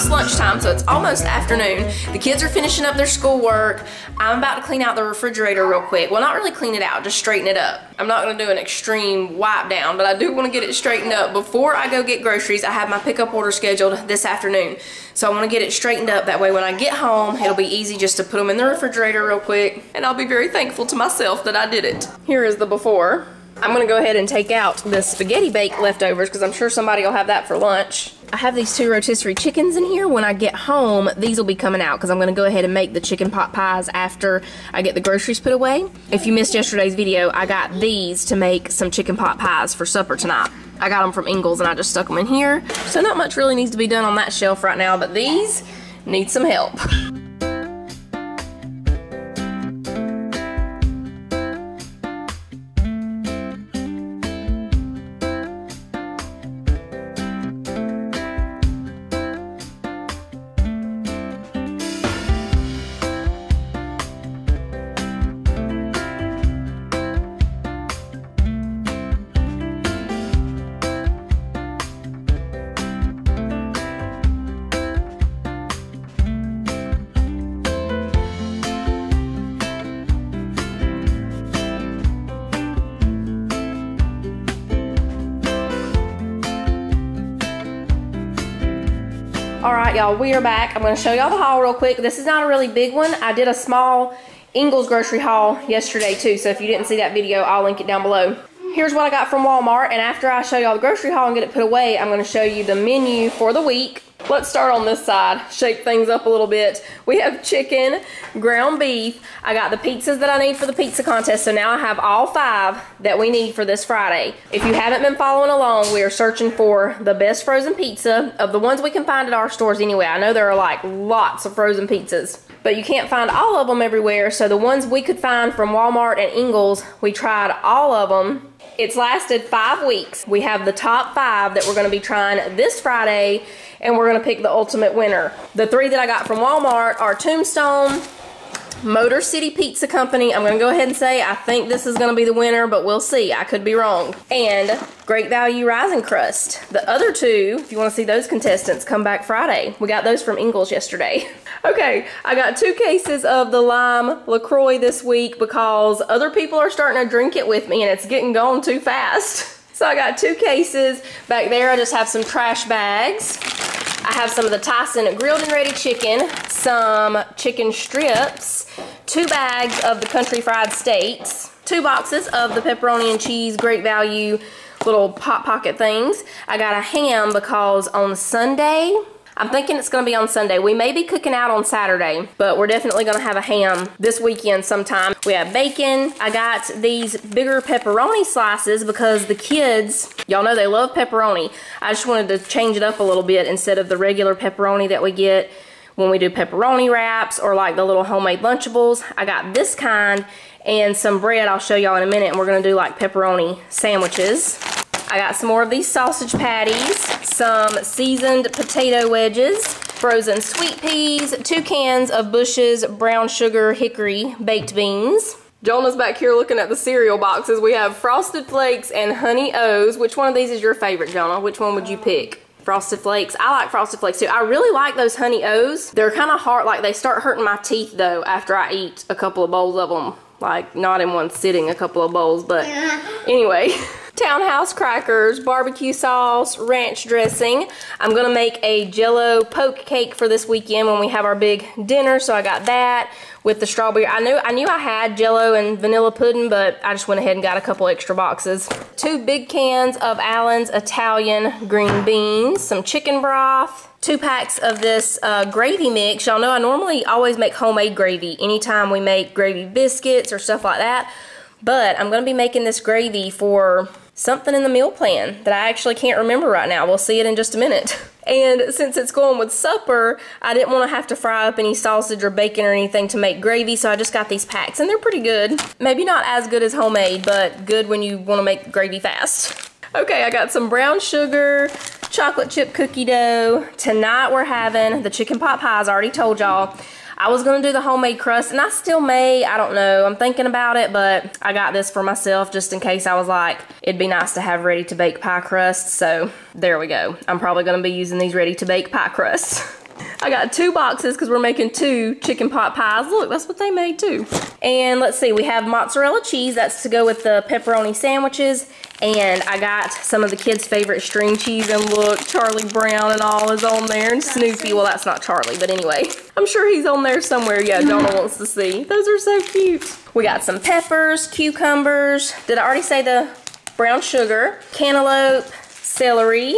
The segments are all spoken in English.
it's lunchtime, so it's almost afternoon. The kids are finishing up their schoolwork. I'm about to clean out the refrigerator real quick. Well, not really clean it out, just straighten it up. I'm not gonna do an extreme wipe down, but I do wanna get it straightened up. Before I go get groceries, I have my pickup order scheduled this afternoon. So I wanna get it straightened up. That way when I get home, it'll be easy just to put them in the refrigerator real quick. And I'll be very thankful to myself that I did it. Here is the before. I'm gonna go ahead and take out the spaghetti bake leftovers because I'm sure somebody will have that for lunch. I have these two rotisserie chickens in here. When I get home, these will be coming out because I'm gonna go ahead and make the chicken pot pies after I get the groceries put away. If you missed yesterday's video, I got these to make some chicken pot pies for supper tonight. I got them from Ingles and I just stuck them in here. So not much really needs to be done on that shelf right now, but these need some help. Alright y'all, we are back. I'm going to show y'all the haul real quick. This is not a really big one. I did a small Ingles grocery haul yesterday too, so if you didn't see that video, I'll link it down below. Here's what I got from Walmart, and after I show y'all the grocery haul and get it put away, I'm going to show you the menu for the week. Let's start on this side, shake things up a little bit. We have chicken, ground beef. I got the pizzas that I need for the pizza contest, so now I have all 5 that we need for this Friday. If you haven't been following along, we are searching for the best frozen pizza of the ones we can find at our stores anyway. I know there are like lots of frozen pizzas, but you can't find all of them everywhere, so the ones we could find from Walmart and Ingles, we tried all of them. It's lasted 5 weeks. We have the top 5 that we're gonna be trying this Friday, and we're gonna pick the ultimate winner. The 3 that I got from Walmart are Tombstone, Motor City Pizza Company. I'm gonna go ahead and say I think this is gonna be the winner, but we'll see, I could be wrong. And Great Value Rising Crust. The other 2, if you wanna see those contestants, come back Friday. We got those from Ingles yesterday. Okay, I got 2 cases of the lime LaCroix this week because other people are starting to drink it with me and it's getting gone too fast. So I got 2 cases. Back there I just have some trash bags. I have some of the Tyson grilled and ready chicken, some chicken strips, 2 bags of the country fried steaks, 2 boxes of the pepperoni and cheese Great Value little Hot Pocket things. I got a ham because on Sunday, I'm thinking it's gonna be on Sunday. We may be cooking out on Saturday, but we're definitely gonna have a ham this weekend sometime. We have bacon. I got these bigger pepperoni slices because the kids, y'all know they love pepperoni. I just wanted to change it up a little bit instead of the regular pepperoni that we get when we do pepperoni wraps or like the little homemade Lunchables. I got this kind and some bread I'll show y'all in a minute, and we're gonna do like pepperoni sandwiches. I got some more of these sausage patties, some seasoned potato wedges, frozen sweet peas, 2 cans of Bush's brown sugar hickory baked beans. Jonah's back here looking at the cereal boxes. We have Frosted Flakes and Honey O's. Which one of these is your favorite, Jonah? Which one would you pick? Frosted Flakes. I like Frosted Flakes too. I really like those Honey O's. They're kind of hard, like they start hurting my teeth though after I eat a couple of bowls of them. Like not in one sitting, a couple of bowls, but anyway. Townhouse crackers, barbecue sauce, ranch dressing. I'm gonna make a Jell-O poke cake for this weekend when we have our big dinner, so I got that with the strawberry. I knew I had Jell-O and vanilla pudding, but I just went ahead and got a couple extra boxes. 2 big cans of Allen's Italian green beans, some chicken broth, 2 packs of this gravy mix. Y'all know I normally always make homemade gravy anytime we make gravy biscuits or stuff like that, but I'm gonna be making this gravy for something in the meal plan that I actually can't remember right now. We'll see it in just a minute. And since it's going with supper, I didn't want to have to fry up any sausage or bacon or anything to make gravy, so I just got these packs, and they're pretty good. Maybe not as good as homemade, but good when you want to make gravy fast. Okay, I got some brown sugar, chocolate chip cookie dough. Tonight we're having the chicken pot pies. I already told y'all. I was gonna do the homemade crust, and I still may, I don't know, I'm thinking about it, but I got this for myself just in case I was like, it'd be nice to have ready to bake pie crusts, so there we go. I'm probably gonna be using these ready to bake pie crusts. I got 2 boxes because we're making 2 chicken pot pies. Look, that's what they made too. And let's see, we have mozzarella cheese. That's to go with the pepperoni sandwiches. And I got some of the kids' favorite string cheese. And look, Charlie Brown and all is on there. And Snoopy. Well, that's not Charlie, but anyway. I'm sure he's on there somewhere. Yeah, Donna wants to see. Those are so cute. We got some peppers, cucumbers. Did I already say the brown sugar? Cantaloupe, celery,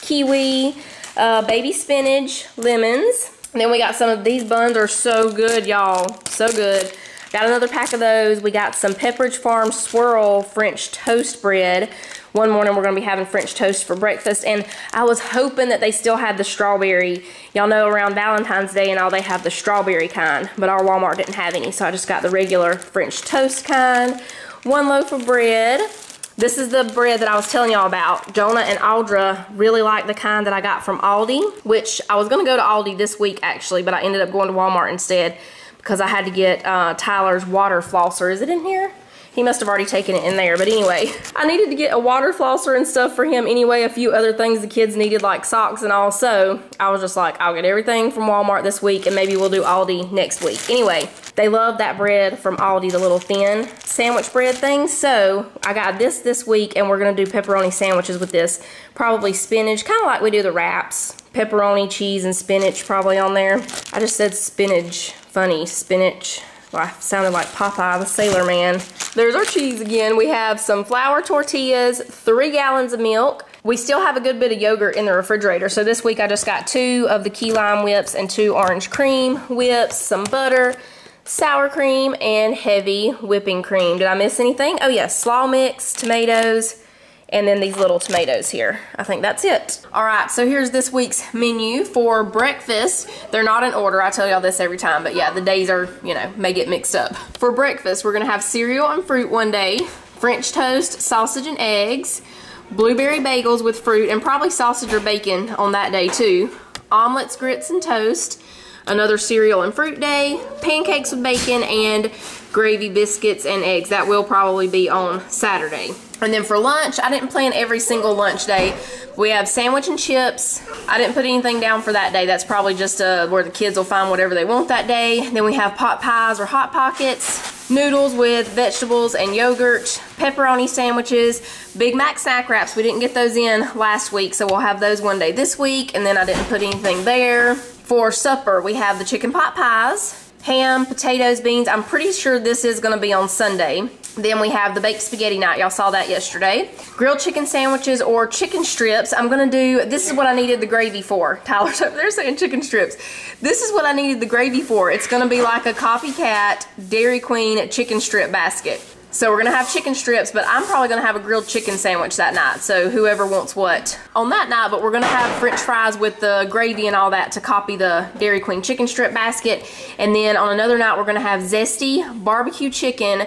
kiwi, baby spinach, lemons. And then we got some of these buns are so good, y'all. So good. Got another pack of those. We got some Pepperidge Farm swirl French toast bread. One morning we're gonna be having French toast for breakfast, and I was hoping that they still had the strawberry. Y'all know around Valentine's Day and all they have the strawberry kind, but our Walmart didn't have any, so I just got the regular French toast kind. 1 loaf of bread. This is the bread that I was telling y'all about. Jonah and Audra really like the kind that I got from Aldi, which I was gonna go to Aldi this week actually, but I ended up going to Walmart instead because I had to get Tyler's water flosser. Is it in here? He must have already taken it in there, but anyway. I needed to get a water flosser and stuff for him anyway, a few other things the kids needed like socks and all, so I was just like, I'll get everything from Walmart this week and maybe we'll do Aldi next week. Anyway, they love that bread from Aldi, the little thin sandwich bread thing, so I got this week and we're gonna do pepperoni sandwiches with this. Probably spinach, kinda like we do the wraps. Pepperoni, cheese, and spinach probably on there. I just said spinach, funny, spinach. Well, I sounded like Popeye the Sailor Man. There's our cheese again. We have some flour tortillas, 3 gallons of milk. We still have a good bit of yogurt in the refrigerator. So this week I just got 2 of the key lime whips and 2 orange cream whips, some butter, sour cream, and heavy whipping cream. Did I miss anything? Oh yes, slaw mix, tomatoes, and then these little tomatoes here. I think that's it. All right, so here's this week's menu for breakfast. They're not in order, I tell y'all this every time, but yeah, the days are, you know, may get mixed up. For breakfast, we're gonna have cereal and fruit one day, French toast, sausage and eggs, blueberry bagels with fruit, and probably sausage or bacon on that day too, omelets, grits, and toast, another cereal and fruit day, pancakes with bacon, and gravy, biscuits, and eggs. That will probably be on Saturday. And then for lunch, I didn't plan every single lunch day. We have sandwich and chips. I didn't put anything down for that day. That's probably just where the kids will find whatever they want that day. Then we have pot pies or hot pockets, noodles with vegetables and yogurt, pepperoni sandwiches, Big Mac snack wraps. We didn't get those in last week, so we'll have those one day this week. And then I didn't put anything there. For supper, we have the chicken pot pies, ham, potatoes, beans. I'm pretty sure this is gonna be on Sunday. Then we have the baked spaghetti night. Y'all saw that yesterday. Grilled chicken sandwiches or chicken strips. I'm gonna do, this is what I needed the gravy for. Tyler's up there saying chicken strips. This is what I needed the gravy for. It's gonna be like a copycat Dairy Queen chicken strip basket. So we're gonna have chicken strips, but I'm probably gonna have a grilled chicken sandwich that night, so whoever wants what on that night. But we're gonna have French fries with the gravy and all that to copy the Dairy Queen chicken strip basket. And then on another night, we're gonna have zesty barbecue chicken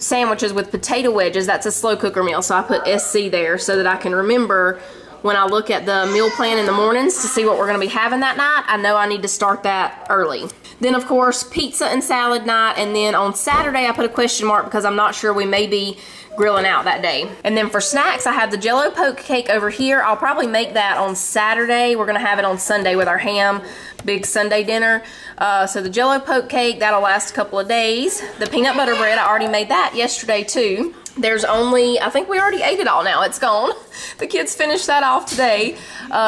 sandwiches with potato wedges. That's a slow cooker meal, so I put SC there so that I can remember when I look at the meal plan in the mornings to see what we're gonna be having that night. I know I need to start that early. Then of course, pizza and salad night, and then on Saturday I put a question mark because I'm not sure, we may be grilling out that day. And then for snacks, I have the Jell-O poke cake over here. I'll probably make that on Saturday. We're gonna have it on Sunday with our ham, big Sunday dinner. So the Jell-O poke cake, that'll last a couple of days. The peanut butter bread, I already made that yesterday too. There's only, I think we already ate it all now, it's gone. The kids finished that off today.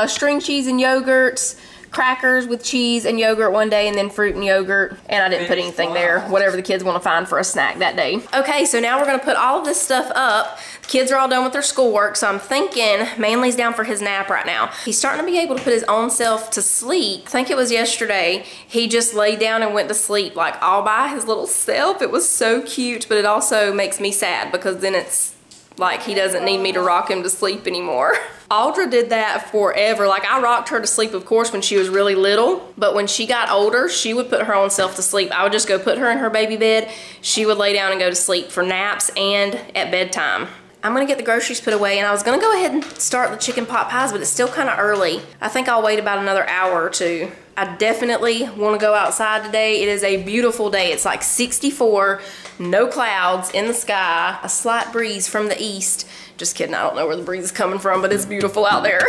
String cheese and yogurts, crackers with cheese and yogurt one day, and then fruit and yogurt, and I didn't put anything there, whatever the kids want to find for a snack that day. Okay, so now we're gonna put all of this stuff up. The kids are all done with their schoolwork, so I'm thinking Manly's down for his nap right now. He's starting to be able to put his own self to sleep. I think it was yesterday, he just laid down and went to sleep like all by his little self. It was so cute, but it also makes me sad because then it's like he doesn't need me to rock him to sleep anymore. Audra did that forever. Like, I rocked her to sleep, of course, when she was really little, but when she got older, she would put her own self to sleep. I would just go put her in her baby bed. She would lay down and go to sleep for naps and at bedtime. I'm gonna get the groceries put away, and I was gonna go ahead and start the chicken pot pies, but it's still kinda early. I think I'll wait about another hour or two. I definitely wanna go outside today. It is a beautiful day. It's like 64, no clouds in the sky, a slight breeze from the east. Just kidding, I don't know where the breeze is coming from, but it's beautiful out there.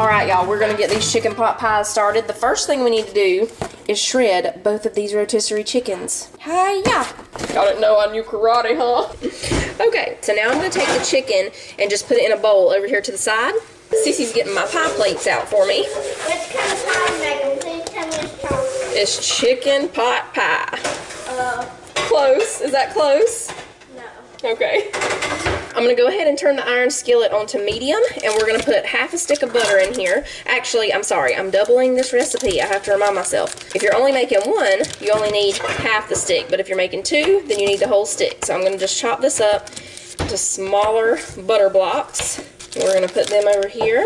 All right, y'all, we're gonna get these chicken pot pies started. The first thing we need to do is shred both of these rotisserie chickens. Hi-ya. Y'all didn't know I knew karate, huh? Okay, so now I'm gonna take the chicken and just put it in a bowl over here to the side. Cece's getting my pie plates out for me. Which kind of pie is making? Please tell me it's chocolate. It's chicken pot pie. Close. Is that close? No. Okay. I'm going to go ahead and turn the iron skillet on to medium, and we're going to put half a stick of butter in here. Actually, I'm sorry, I'm doubling this recipe. I have to remind myself. If you're only making one, you only need half the stick, but if you're making two, then you need the whole stick. So I'm going to just chop this up into smaller butter blocks. We're going to put them over here.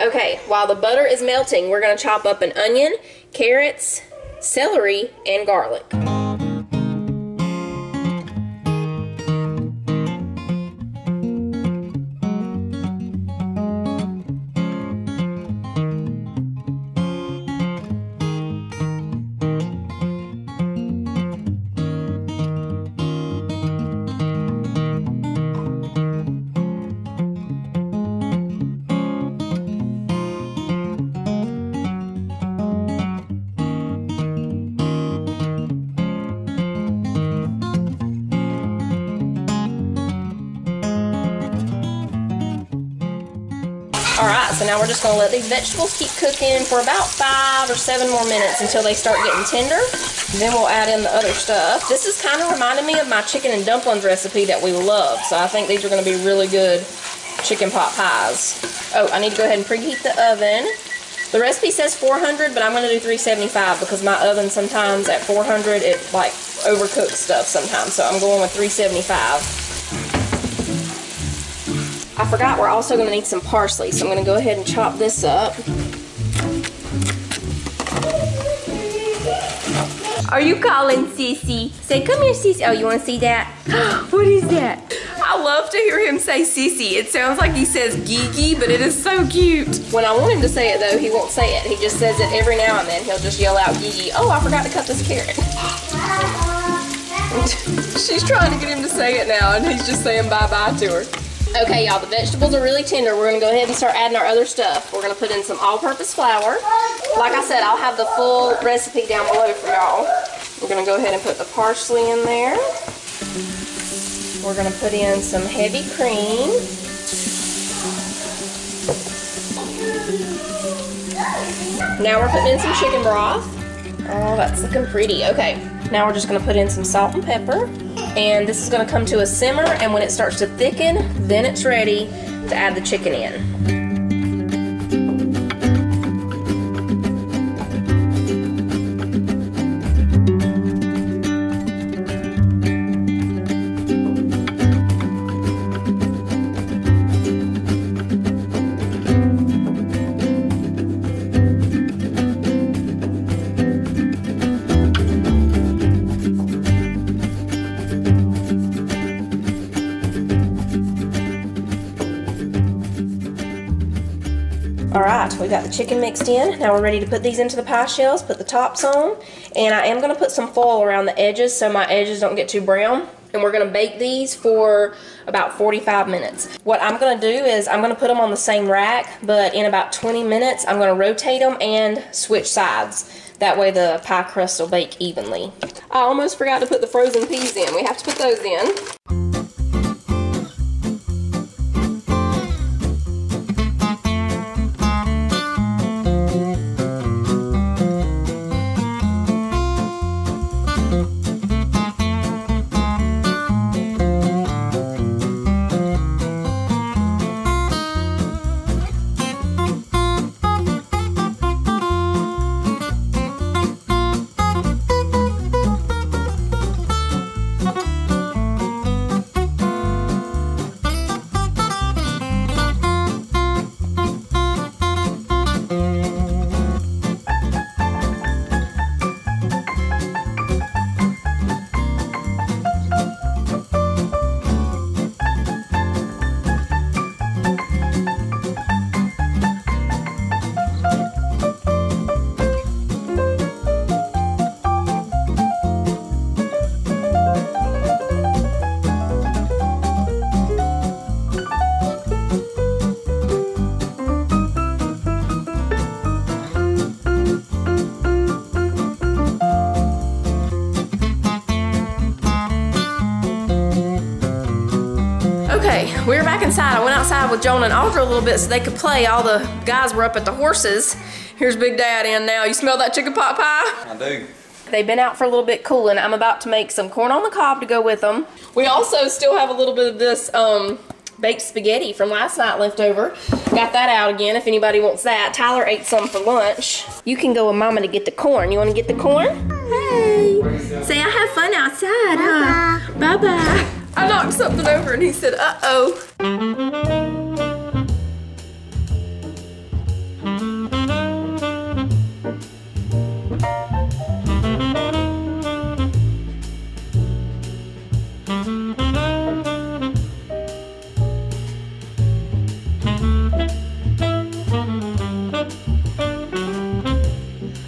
Okay, while the butter is melting, we're going to chop up an onion, carrots, celery, and garlic. Alright, so now we're just going to let these vegetables keep cooking for about 5 or 7 more minutes until they start getting tender. Then we'll add in the other stuff. This is kind of reminding me of my chicken and dumplings recipe that we love, so I think these are going to be really good chicken pot pies. Oh, I need to go ahead and preheat the oven. The recipe says 400, but I'm going to do 375 because my oven sometimes at 400 it like overcooks stuff sometimes, so I'm going with 375. I forgot we're also going to need some parsley, so I'm going to go ahead and chop this up. Are you calling Cece? Say, come here, Cece. Oh, you want to see that? What is that? I love to hear him say Cece. It sounds like he says Gigi, but it is so cute. When I want him to say it, though, he won't say it. He just says it every now and then. He'll just yell out Gigi. Oh, I forgot to cut this carrot. She's trying to get him to say it now, and he's just saying bye-bye to her. Okay, y'all, the vegetables are really tender. We're going to go ahead and start adding our other stuff. We're going to put in some all-purpose flour. Like I said, I'll have the full recipe down below for y'all. We're going to go ahead and put the parsley in there. We're going to put in some heavy cream. Now we're putting in some chicken broth. Oh, that's looking pretty. Okay, now we're just going to put in some salt and pepper. And this is going to come to a simmer, and when it starts to thicken, then it's ready to add the chicken in. Alright, we've got the chicken mixed in. Now we're ready to put these into the pie shells, put the tops on, and I am going to put some foil around the edges so my edges don't get too brown. And we're going to bake these for about 45 minutes. What I'm going to do is I'm going to put them on the same rack, but in about 20 minutes I'm going to rotate them and switch sides. That way the pie crust will bake evenly. I almost forgot to put the frozen peas in. We have to put those in. Okay, we were back inside. I went outside with Jonah and Audra a little bit so they could play. All the guys were up at the horses. Here's Big Dad in now. You smell that chicken pot pie? I do. They've been out for a little bit cooling. I'm about to make some corn on the cob to go with them. We also still have a little bit of this baked spaghetti from last night left over. Got that out again if anybody wants that. Tyler ate some for lunch. You can go with Mama to get the corn. You want to get the corn? Hey. Say, I have fun outside, huh? Bye-bye. I knocked something over and he said, uh-oh.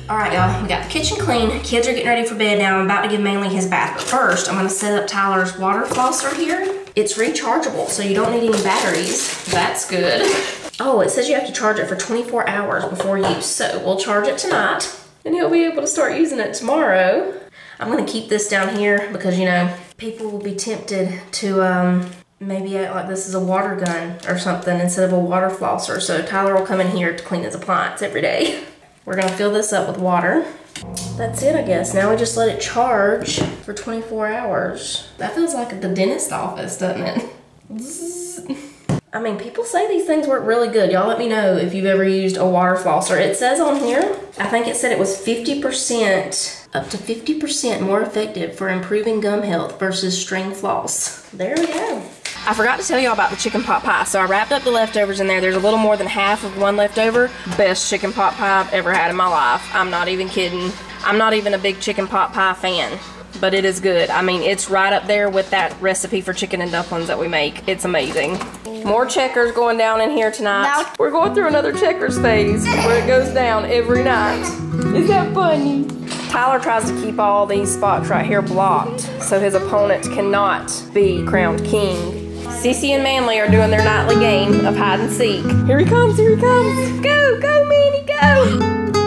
Alright y'all, we got the kitchen clean. Kids are getting ready for bed now. I'm about to give Manly his bath, but first I'm going to set up Tyler's water flosser here. It's rechargeable, so you don't need any batteries. That's good. Oh, it says you have to charge it for 24 hours before use, so we'll charge it tonight. And he'll be able to start using it tomorrow. I'm going to keep this down here because, you know, people will be tempted to maybe act like this is a water gun or something instead of a water flosser, so Tyler will come in here to clean his appliance every day. We're gonna fill this up with water. That's it, I guess. Now we just let it charge for 24 hours. That feels like the dentist office, doesn't it? I mean, people say these things work really good. Y'all let me know if you've ever used a water flosser. It says on here, I think it said it was 50%, up to 50% more effective for improving gum health versus string floss. There we go. I forgot to tell y'all about the chicken pot pie, so I wrapped up the leftovers in there. There's a little more than half of one leftover. Best chicken pot pie I've ever had in my life. I'm not even kidding. I'm not even a big chicken pot pie fan, but it is good. I mean, it's right up there with that recipe for chicken and dumplings that we make. It's amazing. More Checkers going down in here tonight. We're going through another Checkers phase where it goes down every night. Is that funny? Tyler tries to keep all these spots right here blocked so his opponent cannot be crowned king. Cece and Manly are doing their nightly game of hide and seek. Here he comes, go, Manny, go!